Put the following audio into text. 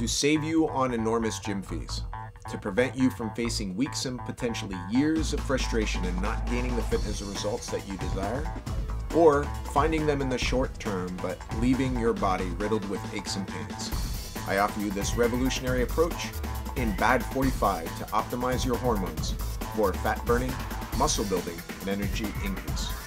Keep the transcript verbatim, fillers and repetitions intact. to save you on enormous gym fees, to prevent you from facing weeks and potentially years of frustration and not gaining the fitness results that you desire, or finding them in the short term but leaving your body riddled with aches and pains. I offer you this revolutionary approach in B A D forty-five to optimize your hormones for fat burning, muscle building, and energy increase.